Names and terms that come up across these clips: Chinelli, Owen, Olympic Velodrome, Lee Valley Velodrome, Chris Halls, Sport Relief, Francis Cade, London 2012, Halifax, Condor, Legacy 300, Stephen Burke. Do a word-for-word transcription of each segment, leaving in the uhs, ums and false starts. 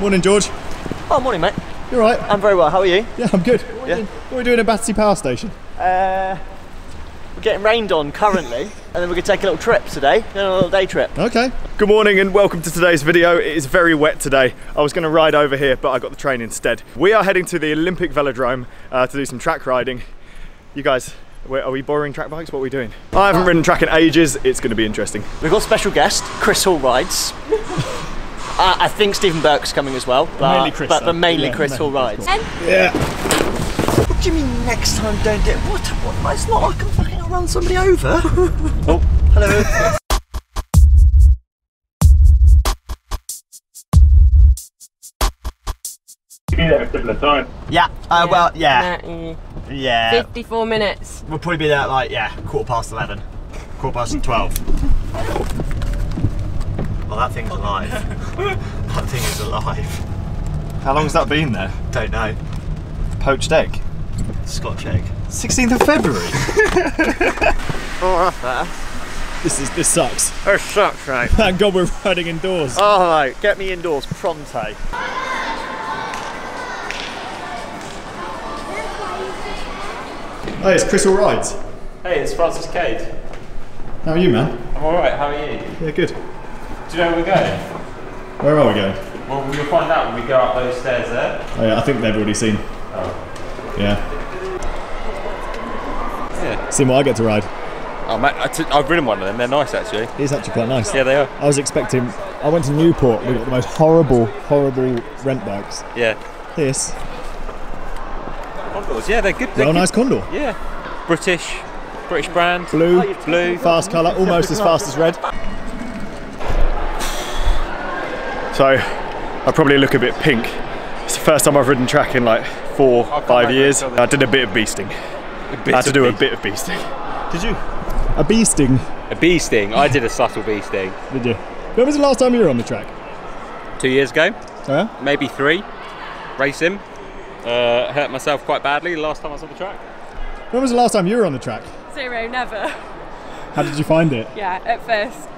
Morning, George. Oh, morning, mate. You all right? I'm very well. How are you? Yeah, I'm good. What, yeah. Are, you, what are we doing at Battersea Power Station? Uh, we're getting rained on currently, and then we're going to take a little trip today, a little day trip. Okay. Good morning and welcome to today's video. It is very wet today. I was going to ride over here, but I got the train instead. We are heading to the Olympic Velodrome uh, to do some track riding. You guys, are we borrowing track bikes? What are we doing? I haven't ridden track in ages. It's going to be interesting. We've got a special guest, Chris Hall rides. Uh, I think Stephen Burke's coming as well, but mainly Chris, but, but mainly yeah, Chris mainly will ride. Yeah. What do you mean next time don't get what? What? It's not. I can fucking run somebody over. Oh, hello. Be there at a similar time. Yeah. Uh, yeah. Well, yeah. thirty. Yeah. Fifty-four minutes. We'll probably be there at like yeah, quarter past eleven, quarter past twelve. Well, that thing's alive. That thing is alive. How long has that been there? Don't know. Poached egg? Scotch egg. sixteenth of February! Oh, that's this, is, this sucks. This sucks, mate. Thank God we're riding indoors. Oh, right. Get me indoors pronto. Hey, it's Chris All Rides. Hey, it's Francis Cade. How are you, man? I'm alright, how are you? Yeah, good. Do you know where we're going? Where are we going? Well, we'll find out when we go up those stairs there. Oh yeah, I think they've already seen. Oh. Yeah. Yeah. See what I get to ride. Oh mate, I t I've ridden one of them, they're nice actually. It is actually quite nice. Yeah, they are. I was expecting, I went to Newport, we got the most horrible, horrible rent bikes. Yeah. This. Condors, yeah, they're good. They're, they're a nice Condor. Yeah. British, British brand. Blue, oh, blue. Fast colour, almost as fast as red. So I probably look a bit pink. It's the first time I've ridden track in like four, five years. I did a bit of beasting. A bit I had to do a bit of beasting. Did you? A beasting? A beasting. I did a subtle beasting. Did you? When was the last time you were on the track? Two years ago. Uh huh? Maybe three. Racing. Uh, hurt myself quite badly the last time I was on the track. When was the last time you were on the track? Zero, never. How did you find it? Yeah, at first.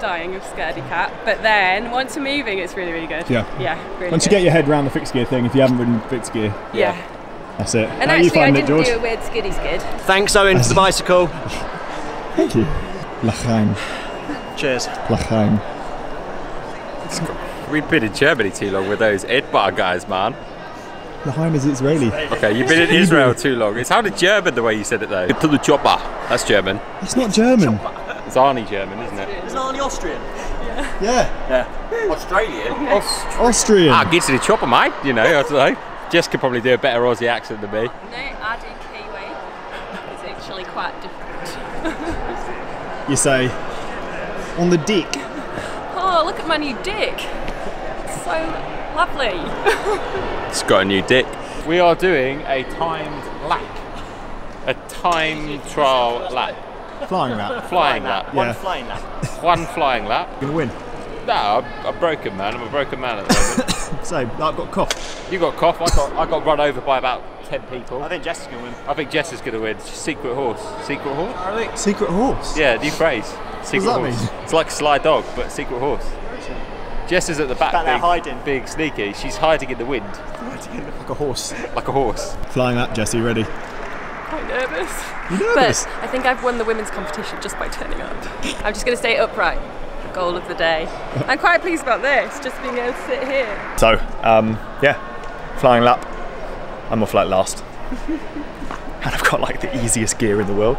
Dying of scaredy cat, but then once you're moving it's really really good. Yeah, yeah, really once you good. Get your head around the fixed gear thing if you haven't ridden fixed gear. Yeah, that's it. And How actually you find I didn't it, do a weird skiddy skid. Thanks Owen for the bicycle. Thank you. Lachaim. Cheers. Lachaim. We've been in Germany too long with those Edbar guys, man. Lachaim is Israeli. Okay, you've been in Israel too long. It sounded German the way you said it though. To the chopper. That's German. It's not German. It's Arnie German, isn't it? It's Arnie Austrian. Yeah. Yeah. Yeah. Australian. Aust Austrian. Ah, get to the chopper, mate. You know, I don't know. Jess could probably do a better Aussie accent than me. No, I do Kiwi. It's actually quite different. You say, on the dick. Oh, look at my new dick. It's so lovely. It's got a new dick. We are doing a timed lap. A time trial lap. Flying lap. Flying lap. lap. One yeah. flying lap. One flying lap. You're going to win. No, I'm, I'm broken, man. I'm a broken man at the moment. So, I've got cough. You got cough. I got, I got run over by about ten people. I think Jess is going to win. I think Jess is going to win. Secret horse. Secret horse? I think. Secret horse? Yeah, new phrase. Secret what does that horse. Mean? It's like Sly Dog, but secret horse. Jess is at the back, back being, hiding. being sneaky. She's hiding in the wind. Hiding in the... Like a horse. Like a horse. Flying lap, Jessie, ready? Quite nervous. You're nervous. But I think I've won the women's competition just by turning up. I'm just going to stay upright. Goal of the day. I'm quite pleased about this, just being able to sit here. So, um, yeah, flying lap. I'm off like last. And I've got like the easiest gear in the world.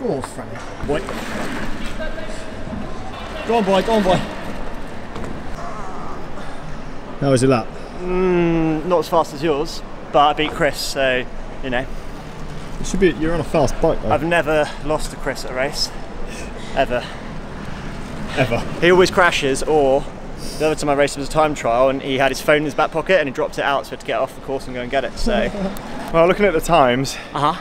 Go on, Frank. Boy. Go on, boy. Go on, boy. How was your lap? Mm, not as fast as yours. But I beat Chris, so you know. It should be. You're on a fast bike, though. I've never lost to Chris at a race, ever. Ever. He always crashes, or the other time I raced was a time trial, and he had his phone in his back pocket, and he dropped it out, so we had to get off the course and go and get it. So. Well, looking at the times. Uh huh.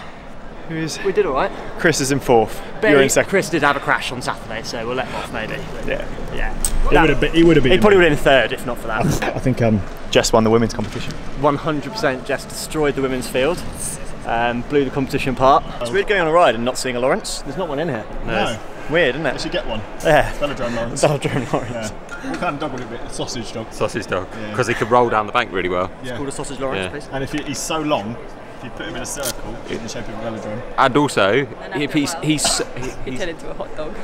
Who is? We did all right. Chris is in fourth. Barely, you're in second. Chris did have a crash on Saturday, so we'll let him off maybe. Yeah. Yeah. He would have been. He would have been. He probably would have been third if not for that. I think. Um, Jess won the women's competition. one hundred percent Jess destroyed the women's field, um, blew the competition apart. It's weird going on a ride and not seeing a Lawrence. There's not one in here. No. no. Weird, isn't it? You should get one. Yeah. Velodrome Lawrence. Velodrome Lawrence. Yeah. What kind of dog would it be? A sausage dog. Sausage dog. Because yeah. he could roll down the bank really well. Yeah. It's called a sausage Lawrence, yeah. basically. And if he, he's so long, if you put him in a circle, it's in the shape of a velodrome. And also, and if he's... he's, he's he turned into a hot dog.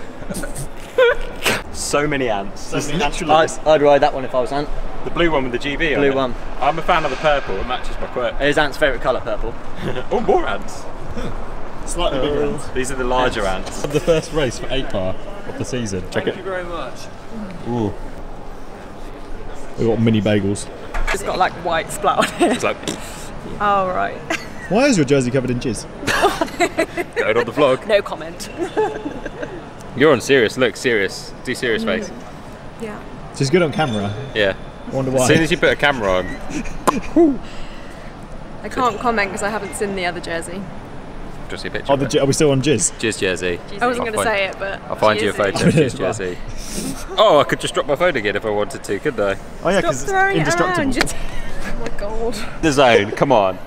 So many ants. So many ants. I'd ride that one if I was ant. The blue one with the G B blue on it. one. I'm a fan of the purple. It matches my quirk. It is Ant's favourite colour, purple. Oh, more ants. Slightly bigger uh, ants. These are the larger ants. The first race for eight par of the season. Check Thank it. Thank you very much. Ooh. We've got mini bagels. It's got like white splat on it. It's like... Oh, right. Why is your jersey covered in jizz? Going on the vlog. No comment. You're on serious. Look, serious. Do serious face. Yeah. She's good on camera. Yeah. I wonder why. As soon as you put a camera on. I can't comment because I haven't seen the other jersey. Just see a picture. Oh, the, are we still on Jizz? Jizz jersey. Jizzy. I wasn't going to say it, but I'll find Jizzy. you a photo of Jizz jersey. Oh, I could just drop my phone again if I wanted to, couldn't I? Oh yeah, because it's indestructible. It oh my god. The zone. Come on.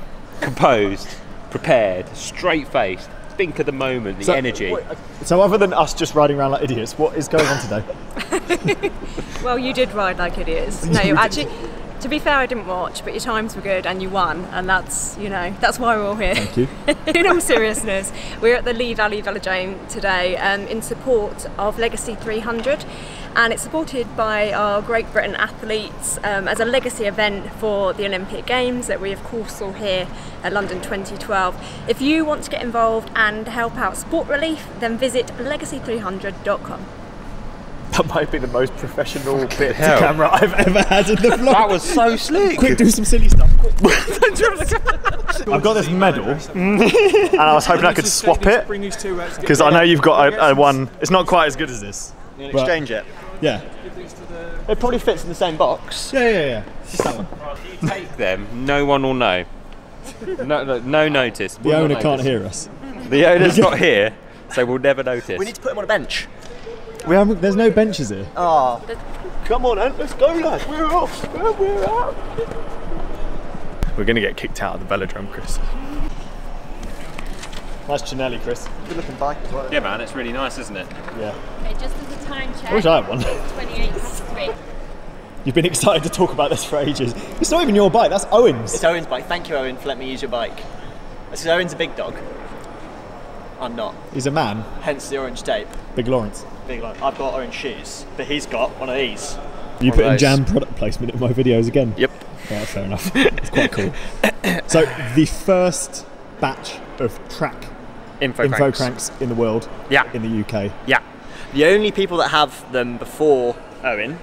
Composed, prepared, straight-faced. Think of the moment, the so, energy. Wait, so other than us just riding around like idiots, what is going on today? Well, you did ride like idiots. No, actually, to be fair, I didn't watch, but your times were good and you won, and that's, you know, that's why we're all here. Thank you. In all seriousness, we're at the Lee Valley Velodrome today um, in support of Legacy three hundred, and it's supported by our Great Britain athletes um, as a legacy event for the Olympic Games that we of course saw here at London twenty twelve. If you want to get involved and help out Sport Relief, then visit legacy three hundred dot com. That might be the most professional Fucking bit hell. to camera I've ever had in the vlog. That was so slick. Quick, do some silly stuff. Quick. I've got this medal, and I was hoping I could swap it because I know you've got a, a one. It's not quite as good as this. You can exchange it. Yeah. It probably fits in the same box. Yeah, yeah, yeah. Just that one. If you take them, no one will know. No, no, no notice. The owner can't hear us. The owner's not here, so we'll never notice. We need to put him on a bench. We haven't, there's no benches here. Oh. Come on, Ant, let's go, lads. We're off. We're out. We're going to get kicked out of the velodrome, Chris. Nice Chinelli, Chris. Good looking bike as well. Yeah, man, it's really nice, isn't it? Yeah. Okay, just as a time check. I wish I had one. twenty-eight past three. You've been excited to talk about this for ages. It's not even your bike, that's Owen's. It's Owen's bike. Thank you, Owen, for letting me use your bike. This is Owen's a big dog. I'm not. He's a man. Hence the orange tape. Big Lawrence. Big Lawrence. I've got orange shoes, but he's got one of these. You put in jam product placement in my videos again? Yep. Right, fair enough. It's quite cool. So the first batch of track info, info cranks. cranks in the world. Yeah. In the U K. Yeah. The only people that have them before Owen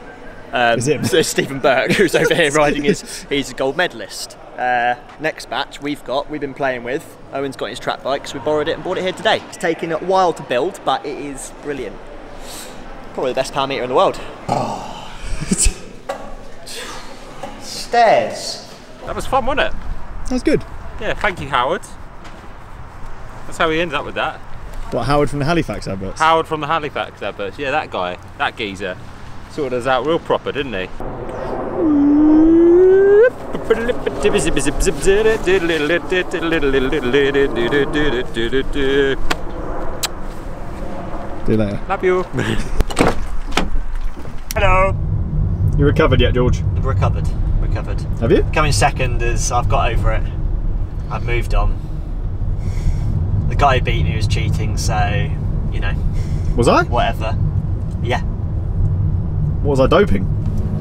um, is, it? is Stephen Burke, who's over here riding his. He's a gold medalist. Uh, next batch we've got, we've been playing with. Owen's got his track bike, so we borrowed it and bought it here today. It's taken a while to build, but it is brilliant. Probably the best power meter in the world. Oh. Stairs. That was fun, wasn't it? That was good. Yeah, thank you, Howard. That's how we ended up with that. What, Howard from the Halifax adverts? Howard from the Halifax adverts, yeah, that guy, that geezer. Sorted us out real proper, didn't he? See you later. Love you. Hello. You recovered yet, George? Recovered. Recovered. Have you? Coming second is I've got over it. I've moved on. The guy who beat me was cheating, so you know. Was I? Whatever. Yeah. What was I doping?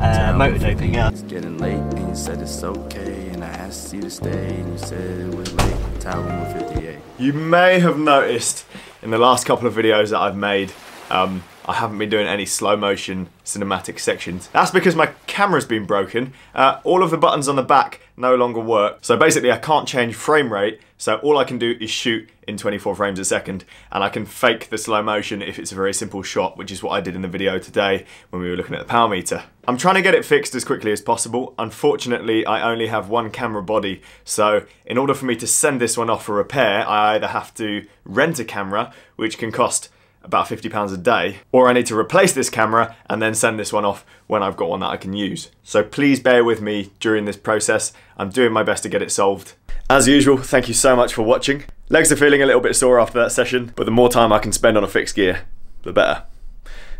Uh, motor doping, yeah. It's getting late and you said it's okay and I asked you to stay and you said it was late. Tower one fifty-eight. You may have noticed in the last couple of videos that I've made um, I haven't been doing any slow motion cinematic sections. That's because my camera's been broken. Uh, all of the buttons on the back no longer work. So basically I can't change frame rate, so all I can do is shoot in twenty-four frames a second, and I can fake the slow motion if it's a very simple shot, which is what I did in the video today when we were looking at the power meter. I'm trying to get it fixed as quickly as possible. Unfortunately, I only have one camera body, so in order for me to send this one off for repair, I either have to rent a camera, which can cost about fifty pounds a day, or I need to replace this camera and then send this one off when I've got one that I can use. So please bear with me during this process. I'm doing my best to get it solved. As usual, thank you so much for watching. Legs are feeling a little bit sore after that session, but the more time I can spend on a fixed gear, the better.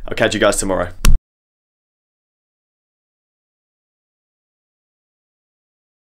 I'll catch you guys tomorrow.